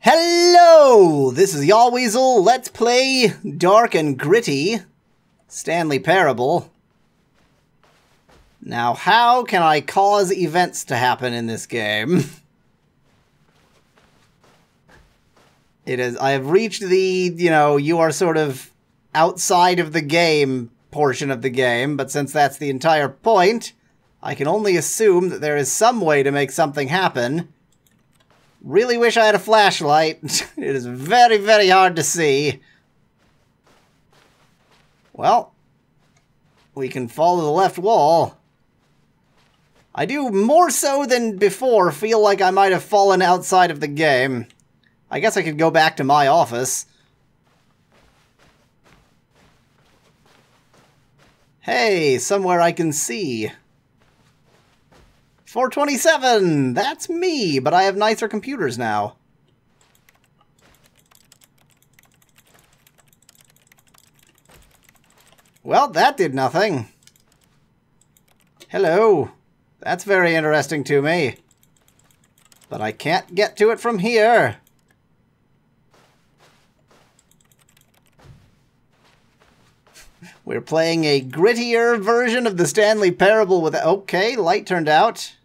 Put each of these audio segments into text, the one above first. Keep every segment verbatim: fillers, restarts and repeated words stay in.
Hello! This is Yahweasel. Let's play Dark and Gritty, Stanley Parable. Now, how can I cause events to happen in this game? It is, I have reached the, you know, you are sort of outside of the game portion of the game, but since that's the entire point, I can only assume that there is some way to make something happen. Really wish I had a flashlight. It is very, very hard to see. Well, we can follow the left wall. I do, more so than before, feel like I might have fallen outside of the game. I guess I could go back to my office. Hey, somewhere I can see. four twenty-seven! That's me, but I have nicer computers now. Well, that did nothing. Hello. That's very interesting to me. But I can't get to it from here. We're playing a grittier version of the Stanley Parable with... Okay, light turned out.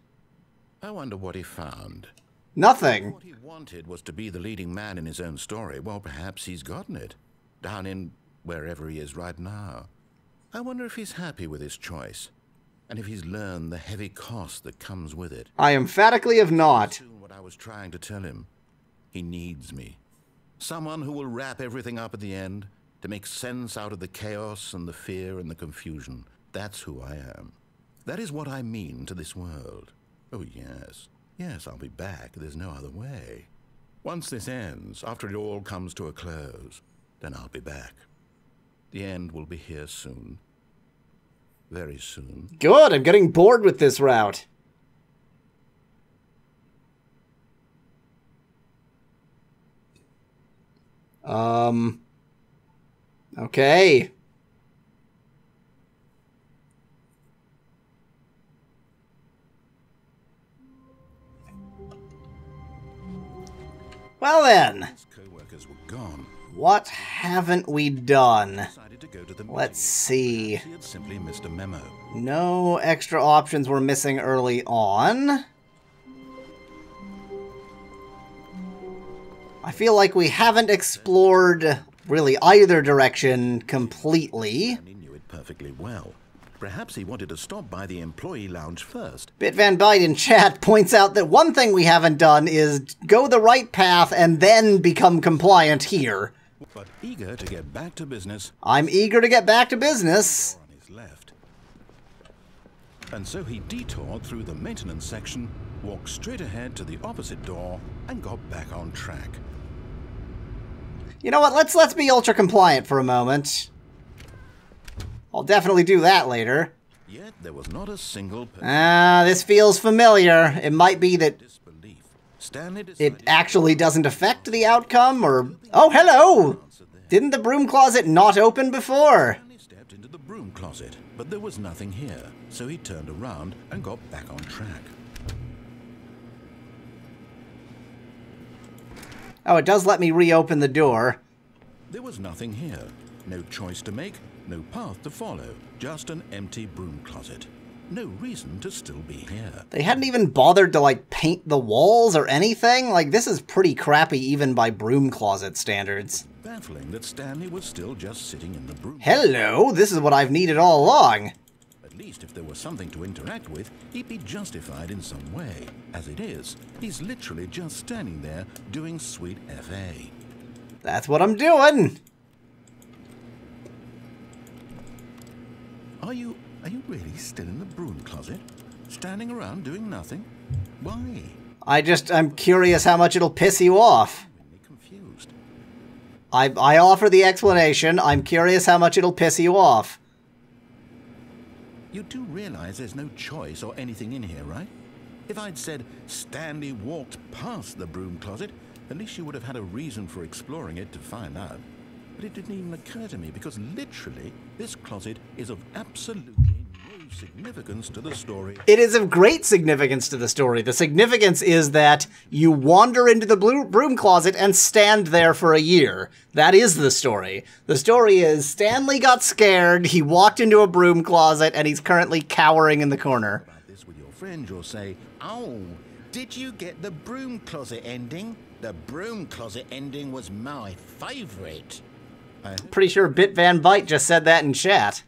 I wonder what he found. Nothing. What he wanted was to be the leading man in his own story. Well, perhaps he's gotten it. Down in wherever he is right now. I wonder if he's happy with his choice. And if he's learned the heavy cost that comes with it. I emphatically have not. What I was trying to tell him. He needs me. Someone who will wrap everything up at the end. To make sense out of the chaos and the fear and the confusion. That's who I am. That is what I mean to this world. Oh, yes. Yes, I'll be back. There's no other way. Once this ends, after it all comes to a close, then I'll be back. The end will be here soon. Very soon. Good! I'm getting bored with this route. Um... Okay. Well then, co-workers were gone. What haven't we done? To go to the Let's see. He had simply missed a memo. No extra options were missing early on. I feel like we haven't explored really either direction completely. He knew it perfectly well. Perhaps he wanted to stop by the employee lounge first. BitVanBide in chat points out that one thing we haven't done is go the right path and then become compliant here. But eager to get back to business. I'm eager to get back to business. On his left. And so he detoured through the maintenance section, walked straight ahead to the opposite door, and got back on track. You know what? Let's let's be ultra compliant for a moment. I'll definitely do that later. Yet there was not a single person. Ah, this feels familiar. It might be that it actually doesn't affect the outcome, or... Oh, hello! Didn't the broom closet not open before? He stepped into the broom closet, but there was nothing here, so he turned around and got back on track. Oh, it does let me reopen the door. There was nothing here. No choice to make. No path to follow, just an empty broom closet. No reason to still be here. They hadn't even bothered to, like, paint the walls or anything? Like, this is pretty crappy even by broom closet standards. Baffling that Stanley was still just sitting in the broom. Hello, this is what I've needed all along. At least if there was something to interact with, he'd be justified in some way. As it is, he's literally just standing there doing sweet F A. That's what I'm doing! Are you, are you really still in the broom closet? Standing around doing nothing? Why? I just, I'm curious how much it'll piss you off. Confused. I, I offer the explanation. I'm curious how much it'll piss you off. You do realize there's no choice or anything in here, right? If I'd said Stanley walked past the broom closet, at least you would have had a reason for exploring it to find out. But it didn't even occur to me because literally this closet is of absolutely no of significance to the story. It is of great significance to the story. The significance is that you wander into the blue broom closet and stand there for a year. That is the story. The story is Stanley got scared, he walked into a broom closet, and he's currently cowering in the corner. About this with your friend, you'll say, "Oh, did you get the broom closet ending? The broom closet ending was my favorite." Pretty sure BitVanBide just said that in chat.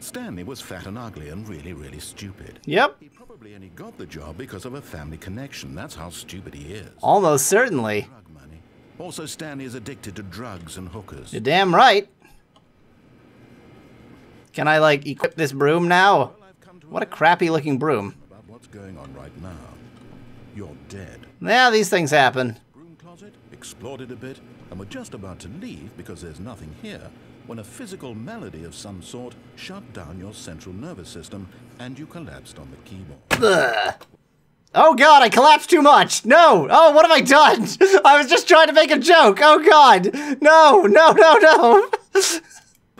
Stanley was fat and ugly and really, really stupid. Yep. He probably only got the job because of a family connection. That's how stupid he is. Almost certainly. Drug money. Also, Stanley is addicted to drugs and hookers. You're damn right. Can I, like, equip this broom now? What a crappy-looking broom. About what's going on right now. You're dead. Yeah, these things happen. Broom closet, explored it a bit, and we're just about to leave because there's nothing here, when a physical malady of some sort shut down your central nervous system and you collapsed on the keyboard. Ugh. Oh god, I collapsed too much! No! Oh, what have I done? I was just trying to make a joke! Oh god! No, no, no, no! In a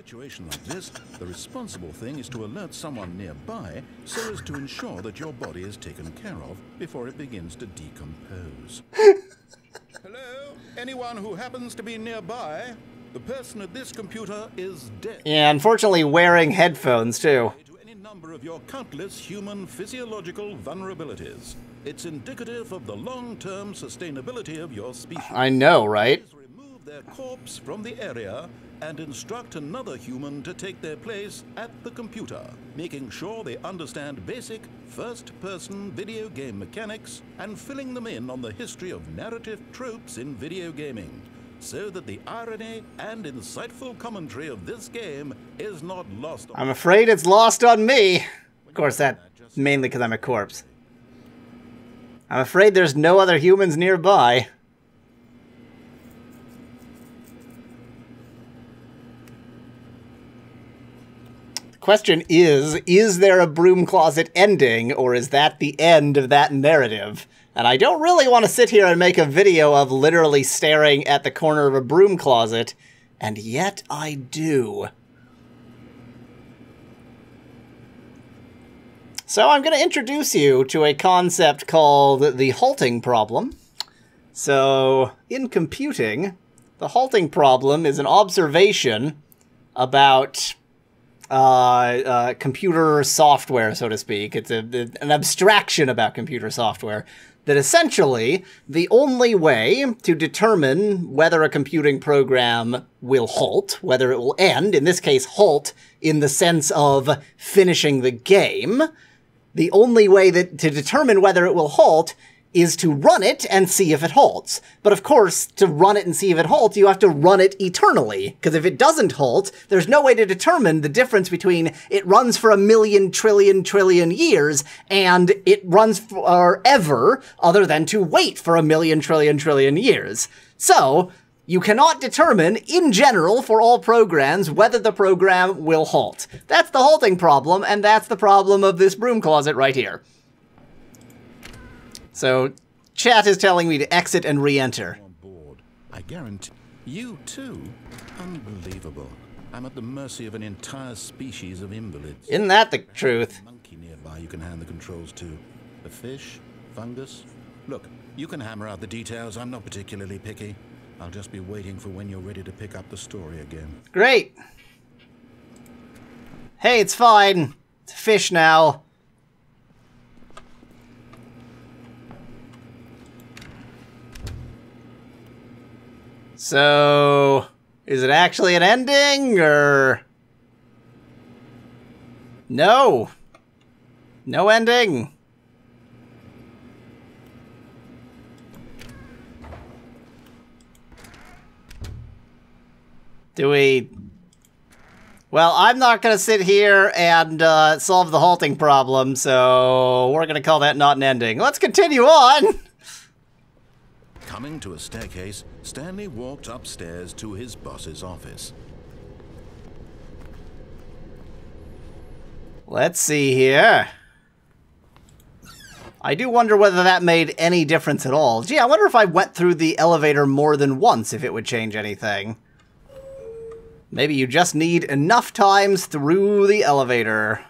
situation like this, the responsible thing is to alert someone nearby so as to ensure that your body is taken care of before it begins to decompose. Hello? Anyone who happens to be nearby? The person at this computer is dead. Yeah, unfortunately wearing headphones, too. ...to any number of your countless human physiological vulnerabilities. It's indicative of the long-term sustainability of your species. I know, right? ...remove their corpse from the area and instruct another human to take their place at the computer, making sure they understand basic first-person video game mechanics and filling them in on the history of narrative tropes in video gaming, so that the irony and insightful commentary of this game is not lost on I'm afraid it's lost on me. Of course, that's mainly because I'm a corpse. I'm afraid there's no other humans nearby. The question is, is there a broom closet ending, or is that the end of that narrative? And I don't really want to sit here and make a video of literally staring at the corner of a broom closet, and yet I do. So I'm going to introduce you to a concept called the halting problem. So in computing, the halting problem is an observation about uh, uh, computer software, so to speak. It's a, an abstraction about computer software. That essentially, the only way to determine whether a computing program will halt, whether it will end, in this case halt in the sense of finishing the game, the only way that to determine whether it will halt is to run it and see if it halts. But of course, to run it and see if it halts, you have to run it eternally. Because if it doesn't halt, there's no way to determine the difference between it runs for a million trillion trillion years and it runs forever, other than to wait for a million trillion trillion years. So, you cannot determine, in general, for all programs, whether the program will halt. That's the halting problem, and that's the problem of this broom closet right here. So, chat is telling me to exit and re-enter. I guarantee you too. Unbelievable. I'm at the mercy of an entire species of invalids. Isn't that the truth? Monkey nearby you can hand the controls to. A fish, fungus. Look, you can hammer out the details. I'm not particularly picky. I'll just be waiting for when you're ready to pick up the story again. Great. Hey, it's fine. It's a fish now. So, is it actually an ending, or? No. No ending. Do we? Well, I'm not going to sit here and uh, solve the halting problem, so we're going to call that not an ending. Let's continue on! Coming to a staircase, Stanley walked upstairs to his boss's office. Let's see here. I do wonder whether that made any difference at all. Gee, I wonder if I went through the elevator more than once if it would change anything. Maybe you just need enough times through the elevator.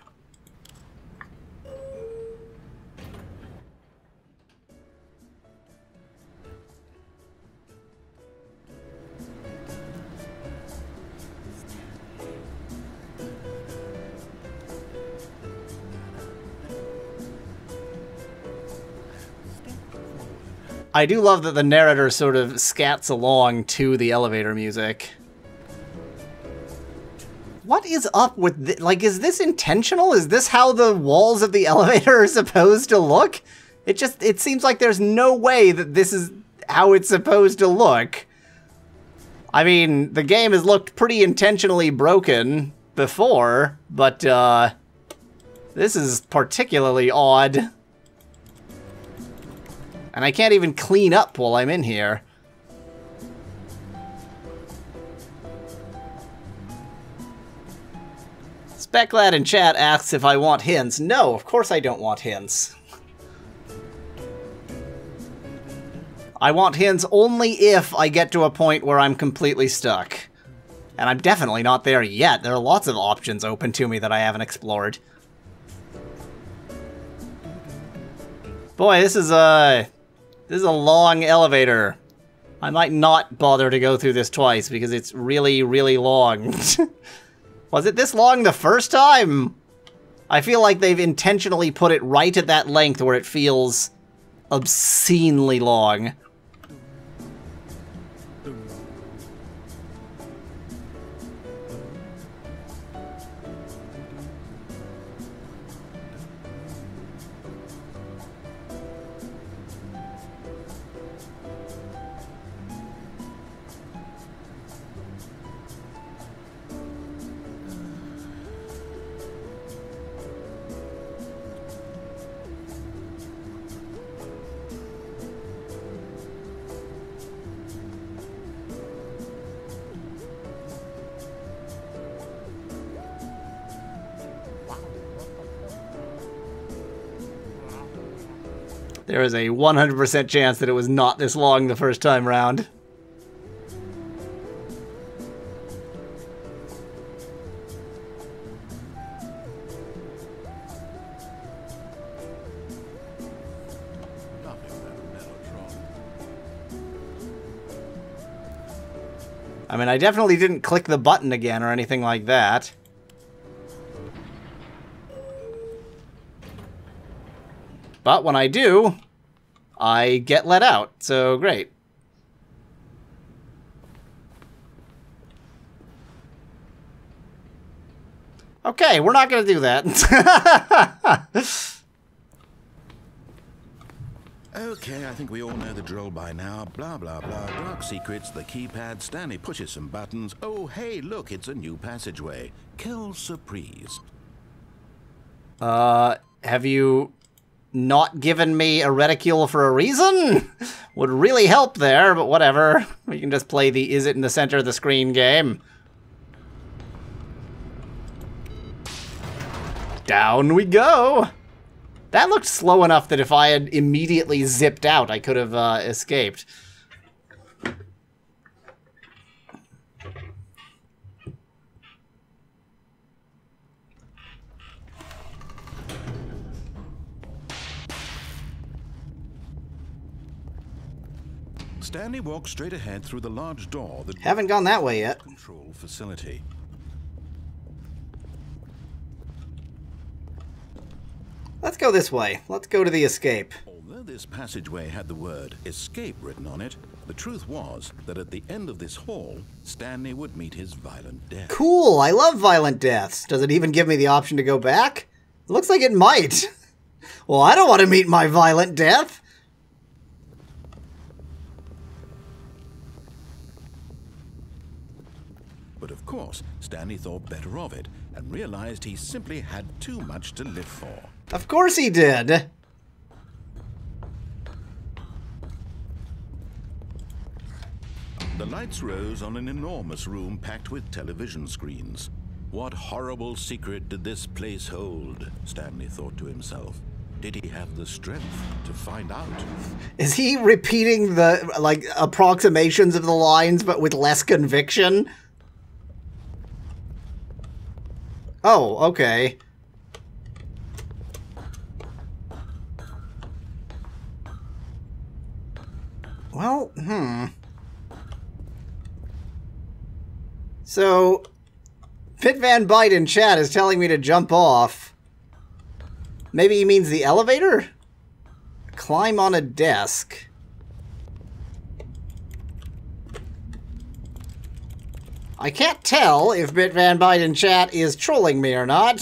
I do love that the narrator sort of scats along to the elevator music. What is up with this? Like, is this intentional? Is this how the walls of the elevator are supposed to look? It just, it seems like there's no way that this is how it's supposed to look. I mean, the game has looked pretty intentionally broken before, but uh, this is particularly odd. And I can't even clean up while I'm in here. Speclad in chat asks if I want hints. No, of course I don't want hints. I want hints only if I get to a point where I'm completely stuck. And I'm definitely not there yet. There are lots of options open to me that I haven't explored. Boy, this is a... This is a long elevator. I might not bother to go through this twice because it's really, really long. Was it this long the first time? I feel like they've intentionally put it right at that length where it feels obscenely long. There is a one hundred percent chance that it was not this long the first time round. I mean, I definitely didn't click the button again or anything like that. But when I do, I get let out, so great. Okay, we're not gonna do that. Okay, I think we all know the drill by now. Blah, blah, blah, dark secrets, the keypad, Stanley pushes some buttons. Oh, hey, look, it's a new passageway. Kill surprise. Uh, have you... not given me a reticule for a reason? Would really help there, but whatever. We can just play the is it in the center of the screen game. Down we go. That looked slow enough that if I had immediately zipped out, I could have uh, escaped. Stanley walks straight ahead through the large door that haven't gone that way yet. Control facility. Let's go this way. Let's go to the escape. Although this passageway had the word escape written on it, the truth was that at the end of this hall, Stanley would meet his violent death. Cool, I love violent deaths. Does it even give me the option to go back? It looks like it might. Well, I don't want to meet my violent death. But of course, Stanley thought better of it and realized he simply had too much to live for. Of course he did! The lights rose on an enormous room packed with television screens. What horrible secret did this place hold? Stanley thought to himself. Did he have the strength to find out? Is he repeating the, like, approximations of the lines but with less conviction? Oh, okay. Well, hmm. So, BitVanBide in chat is telling me to jump off. Maybe he means the elevator? Climb on a desk. I can't tell if BitVanBide in chat is trolling me or not.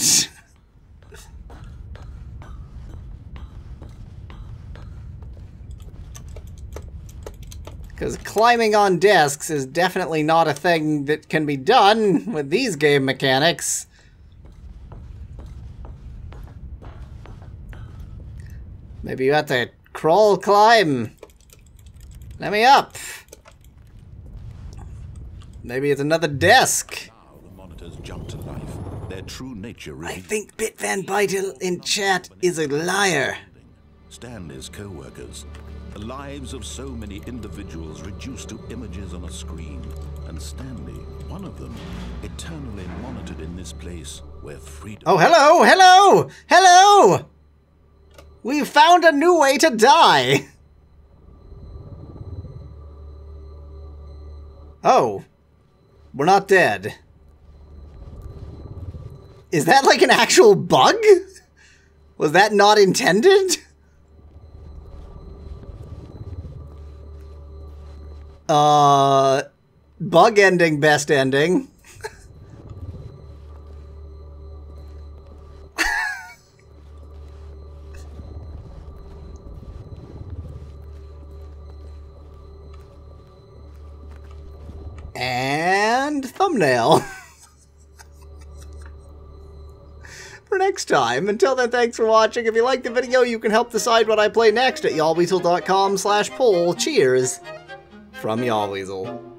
Because climbing on desks is definitely not a thing that can be done with these game mechanics. Maybe you have to crawl, climb. Let me up. Maybe it's another desk. Now the monitors jump to life. Their true nature really... I think BitVanBide in chat is a liar. Stanley's co-workers. The lives of so many individuals reduced to images on a screen. And Stanley, one of them, eternally monitored in this place where freedom... Oh, hello, hello, hello! We found a new way to die! Oh. We're not dead. Is that like an actual bug? Was that not intended? Uh, bug ending, best ending. And thumbnail for next time. Until then, thanks for watching. If you liked the video, you can help decide what I play next at Yahweasel dot com slash poll. Cheers from Yahweasel.